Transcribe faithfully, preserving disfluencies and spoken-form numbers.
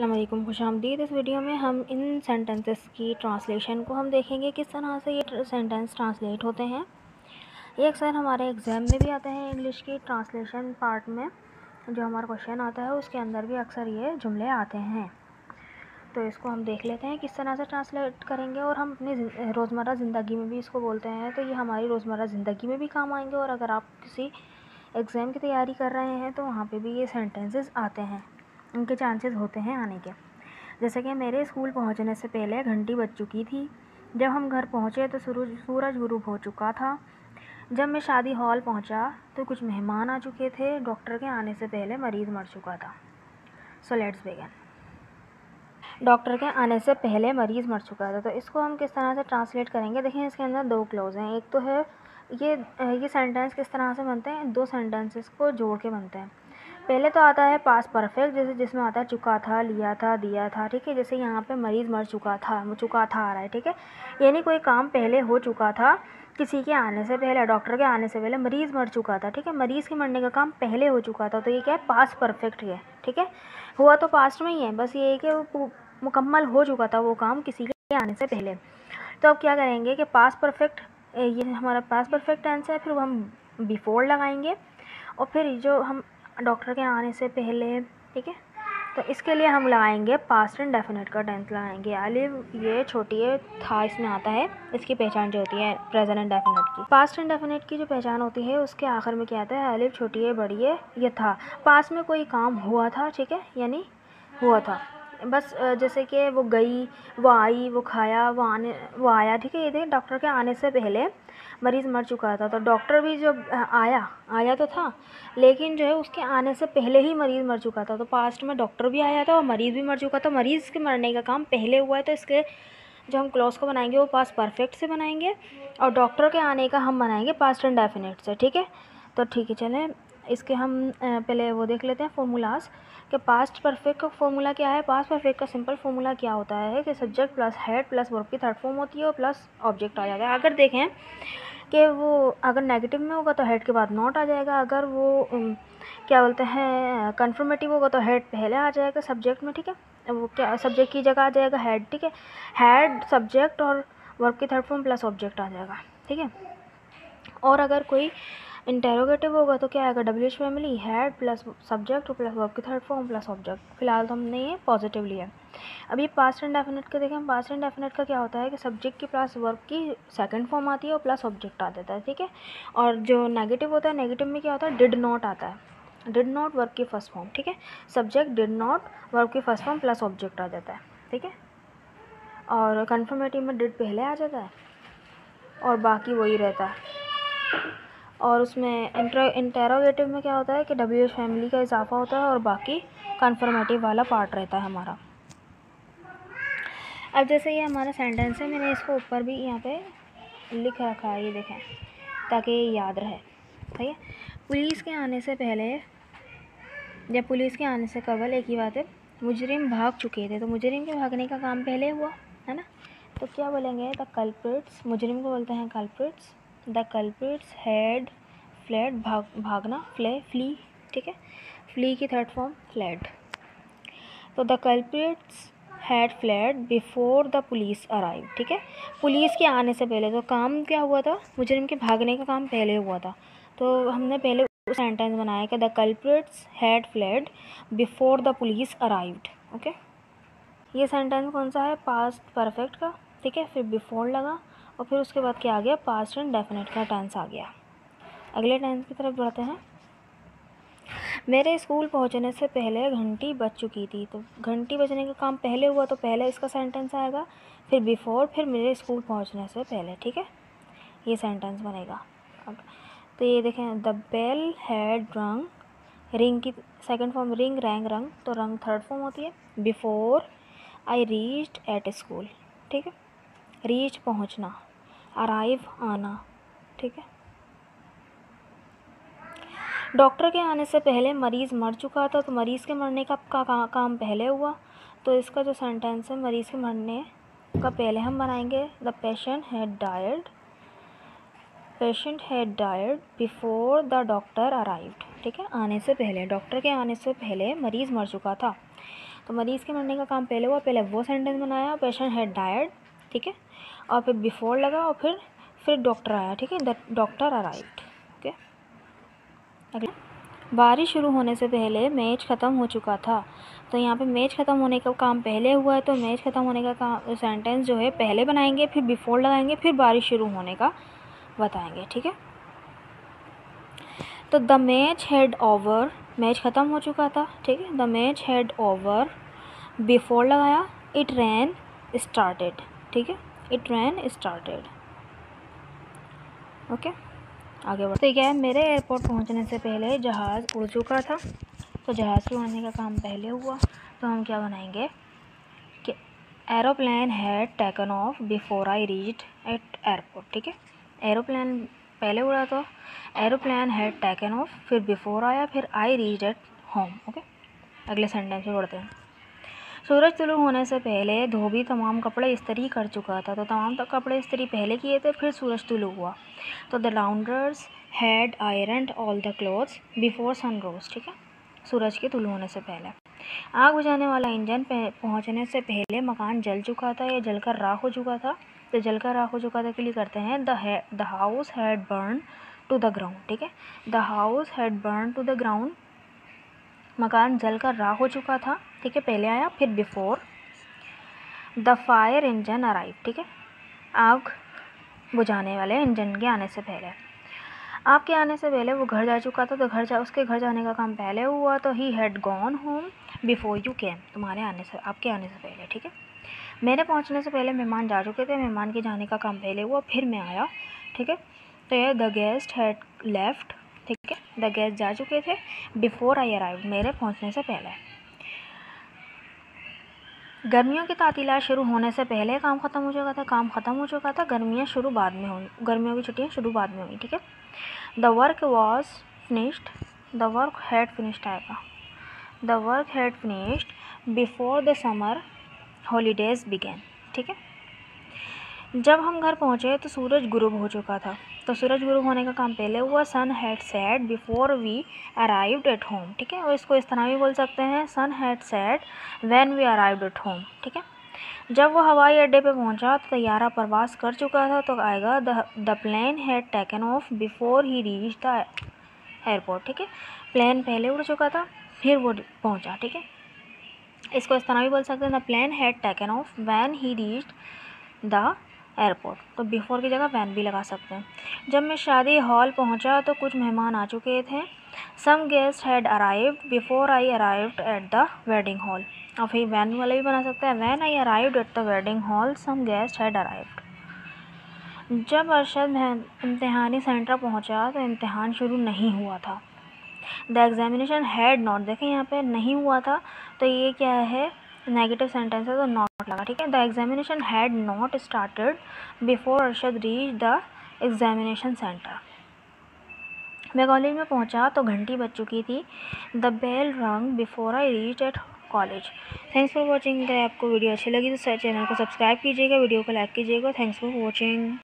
अस्सलाम वालेकुम, खुशामदीद। इस वीडियो में हम इन सेंटेंसेस की ट्रांसलेशन को हम देखेंगे किस तरह से ये सेंटेंस ट्रांसलेट होते हैं। ये अक्सर हमारे एग्ज़ाम में भी आता है, इंग्लिश की ट्रांसलेशन पार्ट में जो हमारा क्वेश्चन आता है उसके अंदर भी अक्सर ये जुमले आते हैं। तो इसको हम देख लेते हैं किस तरह से ट्रांसलेट करेंगे और हम अपनी रोज़मर्रा ज़िंदगी में भी इसको बोलते हैं, तो ये हमारी रोज़मर्रा ज़िंदगी में भी काम आएंगे। और अगर आप किसी एग्ज़ाम की तैयारी कर रहे हैं तो वहाँ पे भी ये सेंटेंसेस आते हैं, उनके चांसेस होते हैं आने के। जैसे कि मेरे स्कूल पहुँचने से पहले घंटी बज चुकी थी, जब हम घर पहुँचे तो सूरज सूरज गुरूब हो चुका था, जब मैं शादी हॉल पहुँचा तो कुछ मेहमान आ चुके थे, डॉक्टर के आने से पहले मरीज़ मर चुका था। So let's begin. डॉक्टर के आने से पहले मरीज़ मर चुका था। तो इसको हम किस तरह से ट्रांसलेट करेंगे, देखें इसके अंदर दो क्लोज हैं। एक तो है ये ये सेंटेंस किस तरह से बनते हैं, दो सेंटेंसेस को जोड़ के बनते हैं। पहले तो आता है पास परफेक्ट, जैसे जिसमें आता है चुका था, लिया था, दिया था। ठीक है, जैसे यहाँ पे मरीज़ मर चुका था, चुका था आ रहा है। ठीक है, यानी कोई काम पहले हो चुका था, किसी के आने से पहले, डॉक्टर के आने से पहले मरीज़ मर चुका था। ठीक है, मरीज़ के मरने का काम पहले हो चुका था। तो ये क्या है, पास परफेक्ट है। ठीक है, हुआ तो पास्ट में ही है, बस ये है कि वो मुकम्मल हो चुका था वो काम किसी के आने से पहले। तो अब क्या करेंगे कि पास परफेक्ट, ये हमारा पास परफेक्ट टेंस है, फिर वो हम बिफोर लगाएंगे और फिर जो हम डॉक्टर के आने से पहले। ठीक है, तो इसके लिए हम लगाएंगे पास्ट इंडेफिनिट का टेंस लगाएंगे। अलिफ ये छोटी है था, इसमें आता है, इसकी पहचान जो होती है प्रेजेंट इंडेफिनिट की। पास्ट इंडेफिनिट की जो पहचान होती है उसके आखिर में क्या आता है, अलिफ छोटी है, बड़ी है, ये था। पास्ट में कोई काम हुआ था, ठीक है, यानी हुआ था। बस जैसे कि वो गई, वो आई, वो खाया, वो आने, वो आया। ठीक है, ये देखिए डॉक्टर के आने से पहले मरीज़ मर चुका था। तो डॉक्टर भी जब आया, आया तो था लेकिन जो है उसके आने से पहले ही मरीज़ मर चुका था। तो पास्ट में डॉक्टर भी आया था और मरीज़ भी मर चुका था। मरीज़ के मरने का काम पहले हुआ है, तो इसके जो हम क्लॉज को बनाएंगे वो पास्ट परफेक्ट से बनाएंगे और डॉक्टर के आने का हम बनाएंगे पास्ट इंडेफिनिट से। ठीक है, तो ठीक है चलें इसके हम पहले वो देख लेते हैं फॉर्मूलाज कि पास्ट परफेक्ट का फॉर्मूला क्या है। पास्ट परफेक्ट का सिंपल फॉर्मूला क्या होता है कि subject plus had plus verb की थर्ड फॉर्म होती है और प्लस ऑब्जेक्ट आ जाता है। अगर देखें कि वो अगर नेगेटिव में होगा तो हेड के बाद नॉट आ जाएगा, अगर वो क्या बोलते हैं कन्फर्मेटिव होगा तो हेड पहले आ जाएगा सब्जेक्ट में। ठीक है, वो क्या सब्जेक्ट की जगह आ जाएगा हेड। ठीक है, हेड सब्जेक्ट और वर्ब की थर्ड फॉर्म प्लस ऑब्जेक्ट आ जाएगा। ठीक है, और अगर कोई इंटेरोगेटिव होगा तो क्या आएगा, W H family had plus subject plus verb की थर्ड फॉर्म प्लस ऑब्जेक्ट। फिलहाल तो हमने ये पॉजिटिव लिया। अब ये पास्ट इंडेफिनिट का देखें, पास्ट इंडेफिनिट का क्या होता है कि सब्जेक्ट की प्लस वर्ब की सेकंड फॉर्म आती है और प्लस ऑब्जेक्ट आ जाता है। ठीक है, और जो नेगेटिव होता है, नेगेटिव में क्या होता है, डिड नॉट आता है, डिड नॉट वर्ब की फर्स्ट फॉर्म। ठीक है, सब्जेक्ट डिड नॉट वर्ब की फर्स्ट फॉर्म प्लस ऑब्जेक्ट आ जाता है। ठीक है, और कन्फर्मेटिव में डिड पहले आ जाता है और बाकी वही रहता है। और उसमें इंटेरोगेटिव में क्या होता है कि डब्ल्यू एच फैमिली का इजाफा होता है और बाकी कन्फर्मेटिव वाला पार्ट रहता है हमारा। अब जैसे ये हमारा सेंटेंस है, मैंने इसको ऊपर भी यहाँ पे लिख रखा है, ये देखें ताकि ये याद रहे। ठीक है, पुलिस के आने से पहले या पुलिस के आने से कबल, एक ही बात है, मुजरिम भाग चुके थे। तो मुजरिम के भागने का काम पहले हुआ है ना, तो क्या बोलेंगे, द कल्प्रिट्स, मुजरिम को बोलते हैं culprits, the culprits had fled, भाग भागना फ्ले फ्ली। ठीक है, फ्ली की थर्ड फॉर्म फ्लैड। तो the culprits had fled before the police arrive. ठीक है, पुलिस के आने से पहले, तो काम क्या हुआ था, मुजरिम के भागने का काम पहले हुआ था। तो हमने पहले उस सेंटेंस बनाया कि the culprits had fled before the police arrived. Okay, ये सेंटेंस कौन सा है, पास्ट परफेक्ट का। ठीक है, फिर बिफोर लगा और फिर उसके बाद क्या आ गया, पास्ट इंडेफिनिट का टेंस आ गया। अगले टेंस की तरफ बढ़ते हैं। मेरे स्कूल पहुंचने से पहले घंटी बज चुकी थी। तो घंटी बजने का काम पहले हुआ, तो पहले इसका सेंटेंस आएगा, फिर बिफोर, फिर मेरे स्कूल पहुंचने से पहले। ठीक है, ये सेंटेंस बनेगा। तो ये देखें, the bell had rung, ring की second form ring, rang rung, तो रंग थर्ड फॉर्म होती है, before I reached at school. ठीक है, रीच पहुंचना, अराइव आना। ठीक है, डॉक्टर के आने से पहले मरीज़ मर चुका था। तो मरीज़ के मरने का, का, का काम पहले हुआ, तो इसका जो सेंटेंस है मरीज़ के मरने का पहले हम बनाएंगे the patient had died, patient had died before the doctor arrived. ठीक है, आने से पहले, डॉक्टर के आने से पहले मरीज़ मर चुका था। तो मरीज़ के मरने का काम पहले हुआ, पहले वो सेंटेंस बनाया पेशेंट हैड डायड, ठीक है, और फिर बिफोर लगा और फिर फिर डॉक्टर आया, ठीक है, द डॉक्टर अराइव्ड, ओके। अगला बारिश शुरू होने से पहले मैच ख़त्म हो चुका था, तो यहाँ पे मैच ख़त्म होने का काम पहले हुआ है, तो मैच ख़त्म होने का काम सेंटेंस जो है पहले बनाएंगे, फिर बिफोर लगाएंगे, फिर बारिश शुरू होने का बताएंगे, ठीक है। तो the match had over, match ख़त्म हो चुका था, ठीक है, the match had over, before लगाया, इट रैन स्टार्टेड, ठीक है, इट रैन स्टार्टेड, ओके। आगे बढ़, ठीक है, मेरे एयरपोर्ट पहुंचने से पहले जहाज़ उड़ चुका था, तो जहाज़ के उड़ने का काम पहले हुआ, तो हम क्या बनाएंगे कि aeroplane had taken off before I reached at airport, ठीक है, एरोप्लेन पहले उड़ा था, एरोप्लेन हैड टेकन ऑफ, फिर बिफोर आया, फिर I reached at home, okay. अगले सेंटेंस में बढ़ते हैं, सूरज तुलू होने से पहले धोबी तमाम कपड़े इस्त्री कर चुका था, तो तमाम तक कपड़े इस्त्री पहले किए थे, फिर सूरज तुलू हुआ, तो the launderers had ironed all the clothes before sun rose, ठीक है, सूरज के तुलू होने से पहले। आग बुझाने वाला इंजन पहुंचने से पहले मकान जल चुका था या जलकर राख हो चुका था, तो जलकर राख हो चुका था के लिए करते हैं द है the house had burn to the ground, ठीक है, the house had burn to the ground, मकान जलकर राख हो चुका था, ठीक है, पहले आया, फिर before the fire engine arrive, ठीक है, आग बुझाने वाले इंजन के आने से पहले। आग के आने से पहले वो घर जा चुका था, तो घर जा उसके घर जाने का काम पहले हुआ, तो he had gone home before you came, तुम्हारे आने से आपके आने से पहले, ठीक है। मेरे पहुंचने से पहले मेहमान जा चुके थे, मेहमान के जाने का काम पहले हुआ, फिर मैं आया, ठीक है, तो ये द गेस्ट हैड लेफ्ट, ठीक है, द गेस्ट जा चुके थे बिफोर आई अराइव, मेरे पहुंचने से पहले। गर्मियों की तातीलात शुरू होने से पहले काम ख़त्म हो चुका था, काम ख़त्म हो चुका था, गर्मियाँ शुरू बाद में हुई, गर्मियों की छुट्टियाँ शुरू बाद में हुई, ठीक है। The work was finished, the work had finished आएगा, the work had finished before the summer holidays begin, ठीक है। जब हम घर पहुंचे तो सूरज गुरूब हो चुका था, तो सूरज गुरूब होने का काम पहले हुआ, sun had set before we arrived at home, ठीक है, और इसको इस तरह भी बोल सकते हैं sun had set when we arrived at home, ठीक है। जब वो हवाई अड्डे पे पहुंचा तो तैयारा प्रवास कर चुका था, तो आएगा the the plane had taken off before he reach the airport, ठीक है, प्लेन पहले उड़ चुका था, फिर वो पहुंचा, ठीक है, इसको इस तरह भी बोल सकते हैं the plane had taken off when he reached the airport, तो बिफोर की जगह व्हेन भी लगा सकते हैं। जब मैं शादी हॉल पहुंचा तो कुछ मेहमान आ चुके थे, some guest had arrived before I arrived at the wedding hall, और फिर वैन वाले भी बना सकते हैं when I arrived at the wedding hall some guest had arrived. जब अरशद इम्तिहानी सेंटर पहुंचा तो इम्तिहान शुरू नहीं हुआ था, द एग्जामिनेशन हैड नॉट, देखें यहाँ पे नहीं हुआ था, तो ये क्या है नेगेटिव सेंटेंस है, तो नॉट लगा, ठीक है, the examination had not started before Arshad reach the examination centre. मैं कॉलेज में पहुंचा तो घंटी बज चुकी थी, द बेल रंग before I reach at college. Thanks for watching, अगर आपको वीडियो अच्छी लगी तो चैनल को सब्सक्राइब कीजिएगा, वीडियो को लाइक कीजिएगा, थैंक्स फॉर वॉचिंग।